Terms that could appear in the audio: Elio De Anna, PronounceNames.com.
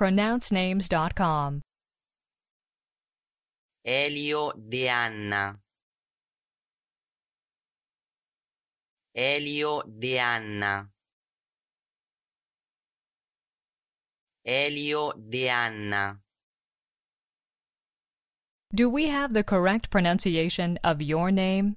PronounceNames.com. Elio De Anna. Elio De Anna. Elio De Anna. Do we have the correct pronunciation of your name?